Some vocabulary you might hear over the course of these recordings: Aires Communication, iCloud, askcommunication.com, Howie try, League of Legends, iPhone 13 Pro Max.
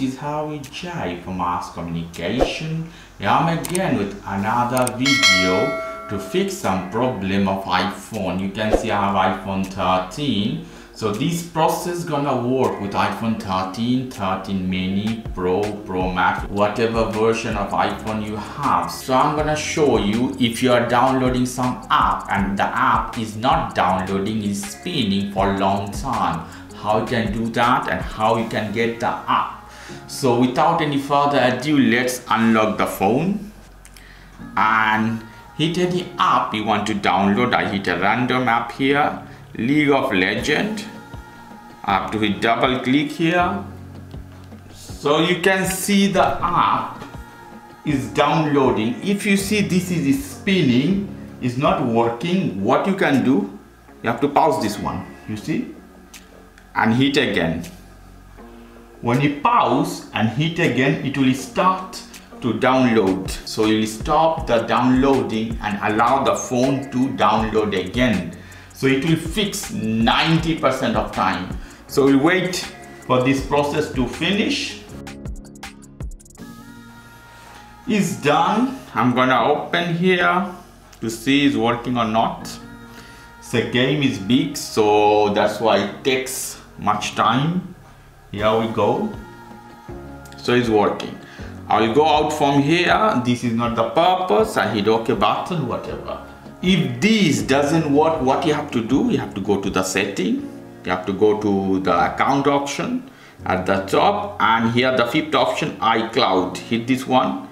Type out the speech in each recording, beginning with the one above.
this is Howie try from Aires Communication. I am again with another video to fix some problem of iPhone. You can see I have iPhone 13. So this process gonna work with iPhone 13, 13 mini, Pro, Pro Max, whatever version of iPhone you have. So I'm gonna show you if you are downloading some app and the app is not downloading, is spinning for a long time, how you can do that and how you can get the app. So without any further ado, let's unlock the phone and hit any app you want to download. I hit a random app here, League of Legends. I have to hit double click here. So you can see the app is downloading. If you see this is spinning, it's not working, what you can do, you have to pause this one, you see, and hit again. When you pause and hit again, it will start to download. So you'll stop the downloading and allow the phone to download again. So it will fix 90% of time. So we'll wait for this process to finish. It's done. I'm gonna open here to see it's working or not. The game is big, so that's why it takes much time. Here we go. So it's working. I'll go out from here. This is not the purpose. I hit OK button, whatever. If this doesn't work, what you have to do, you have to go to the setting. You have to go to the account option at the top, and here the fifth option, iCloud. Hit this one.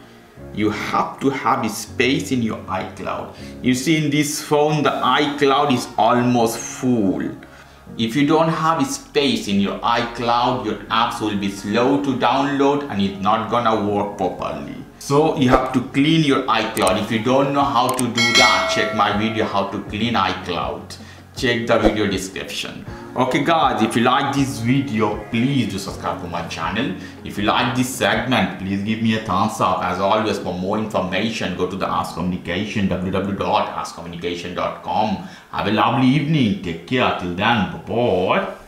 You have to have a space in your iCloud. You see in this phone, the iCloud is almost full. If you don't have space in your iCloud, your apps will be slow to download and it's not gonna work properly. So you have to clean your iCloud. If you don't know how to do that, check my video how to clean iCloud. Check the video description. Okay guys, if you like this video, please do subscribe to my channel. If you like this segment, please give me a thumbs up. As always, for more information, go to the Ask Communication, www.askcommunication.com. Have a lovely evening. Take care. Till then, bye-bye.